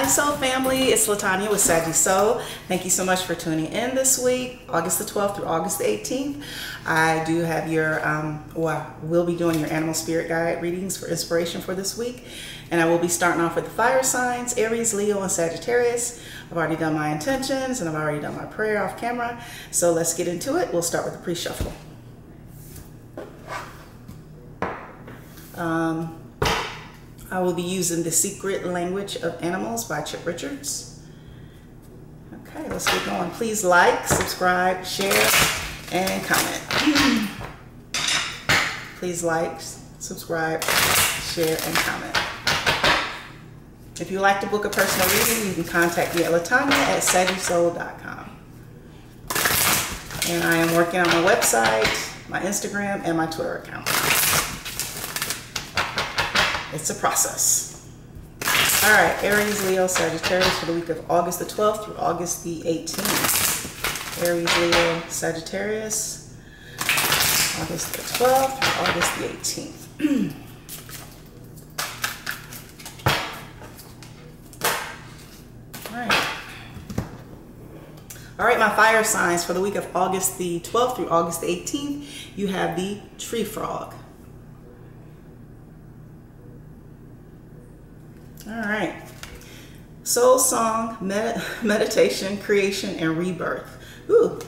Hi Soul Family, it's LaTanya with Sagii Soul. Thank you so much for tuning in this week, August the 12th through August the 18th. I do have your, will be doing your Animal Spirit Guide readings for inspiration for this week. And I will be starting off with the fire signs, Aries, Leo, and Sagittarius. I've already done my intentions and I've already done my prayer off camera. So let's get into it. We'll start with the pre-shuffle. I will be using The Secret Language of Animals by Chip Richards. Okay, let's get going. Please like, subscribe, share, and comment. Please like, subscribe, share, and comment. If you'd like to book a personal reading, you can contact me at LaTanya at SagiiSoul.com. And I am working on my website, my Instagram, and my Twitter account. It's a process. All right, Aries, Leo, Sagittarius for the week of August the 12th through August the 18th. Aries, Leo, Sagittarius, August the 12th through August the 18th. All right, my fire signs for the week of August the 12th through August the 18th, you have the tree frog. All right, soul song, meditation, creation, and rebirth. Ooh.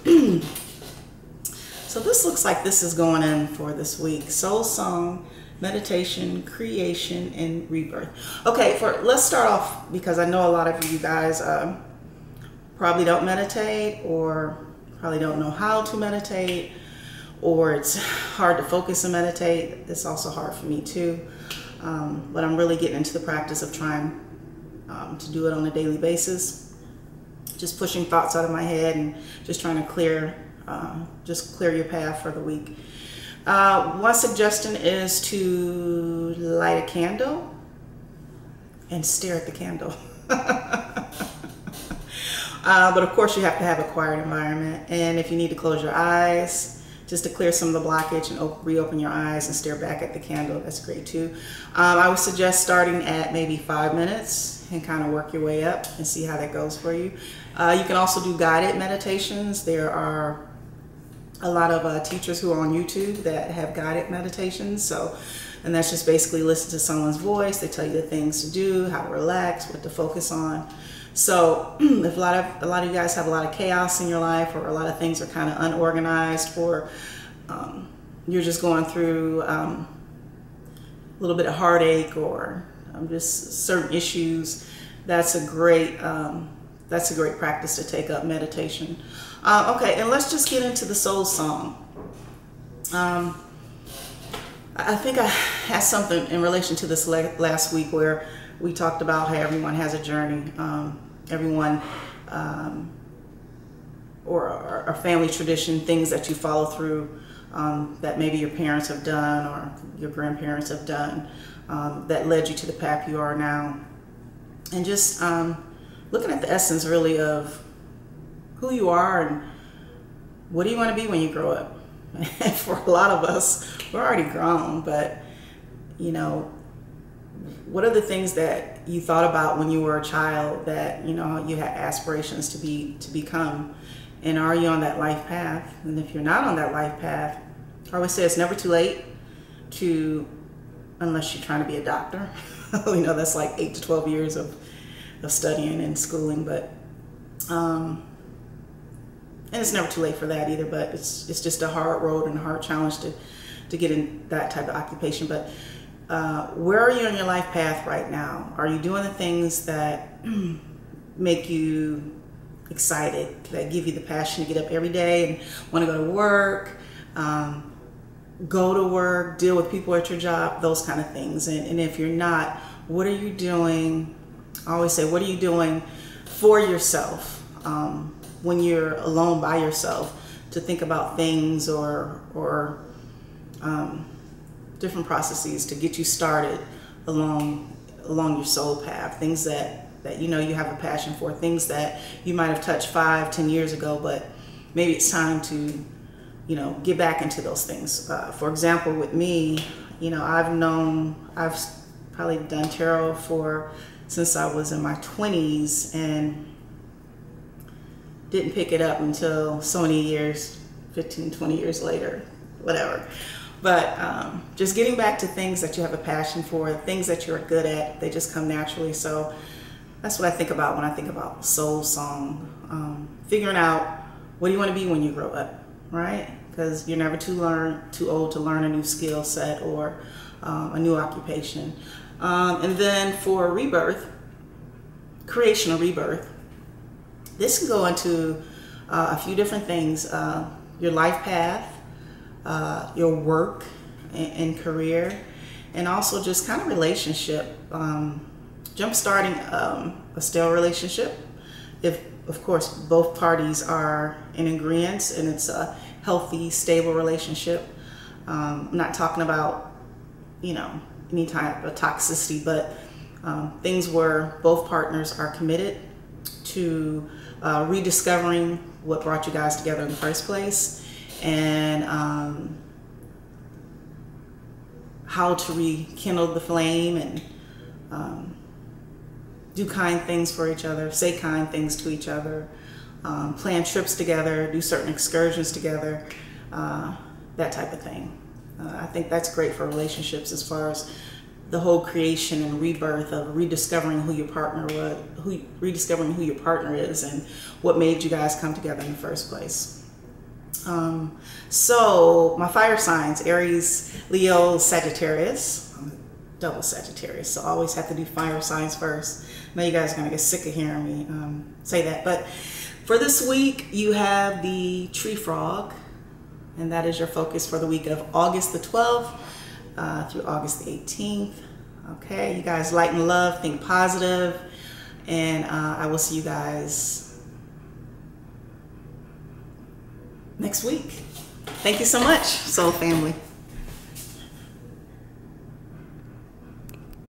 So this looks like this is going in for this week. Soul song, meditation, creation, and rebirth. Okay, let's start off, because I know a lot of you guys probably don't meditate, or probably don't know how to meditate, or it's hard to focus and meditate. It's also hard for me too. But I'm really getting into the practice of trying to do it on a daily basis, just pushing thoughts out of my head and just trying to clear, just clear your path for the week. One suggestion is to light a candle and stare at the candle. But of course you have to have a quiet environment, and if you need to close your eyes, just to clear some of the blockage and reopen your eyes and stare back at the candle, that's great too. I would suggest starting at maybe 5 minutes and kind of work your way up and see how that goes for you. You can also do guided meditations. There are a lot of teachers who are on YouTube that have guided meditations. And that's just basically listen to someone's voice. They tell you the things to do, how to relax, what to focus on. So if a lot of you guys have a lot of chaos in your life, or a lot of things are kind of unorganized, or you're just going through a little bit of heartache, or just certain issues, that's a great practice to take up, meditation. Okay, and let's just get into the soul song. I think I had something in relation to this last week where we talked about how everyone has a journey, or a family tradition, things that you follow through that maybe your parents have done or your grandparents have done that led you to the path you are now. And just looking at the essence really of who you are and what do you want to be when you grow up. For a lot of us, we're already grown, but you know, what are the things that you thought about when you were a child that you know you had aspirations to become, and are you on that life path? And if you're not on that life path, I always say it's never too late to, unless you're trying to be a doctor. We know that's like 8 to 12 years of studying and schooling, but and it's never too late for that either. But it's just a hard road and a hard challenge to get in that type of occupation, but. Where are you on your life path right now? Are you doing the things that make you excited, that give you the passion to get up every day and want to go to work, deal with people at your job, those kind of things? And if you're not, what are you doing? I always say, what are you doing for yourself when you're alone by yourself, to think about things or different processes to get you started along your soul path, things that you know you have a passion for, things that you might have touched 5, 10 years ago, but maybe it's time to, you know, get back into those things. For example, with me, you know, I've probably done tarot for since I was in my 20s and didn't pick it up until so many years, 15, 20 years later, whatever. But just getting back to things that you have a passion for, things that you're good at, they just come naturally. So that's what I think about when I think about soul song. Figuring out what do you want to be when you grow up, right? Because you're never too old to learn a new skill set or a new occupation. And then for rebirth, creational rebirth, this can go into a few different things, your life path, your work and career, and also just kind of relationship, jumpstarting a stale relationship, if of course both parties are in agreement and it's a healthy, stable relationship. I'm not talking about, you know, any type of toxicity, but things where both partners are committed to rediscovering what brought you guys together in the first place, and how to rekindle the flame, and do kind things for each other, say kind things to each other, plan trips together, do certain excursions together, that type of thing. I think that's great for relationships as far as the whole creation and rebirth of rediscovering who your partner was, rediscovering who your partner is and what made you guys come together in the first place. So my fire signs, Aries, Leo, Sagittarius. I'm a double Sagittarius, so I always have to do fire signs first. I know you guys are gonna get sick of hearing me say that, but for this week you have the tree frog, and that is your focus for the week of August the 12th through August the 18th. Okay, you guys, light and love, think positive, and I will see you guys next week. Thank you so much, Soul Family.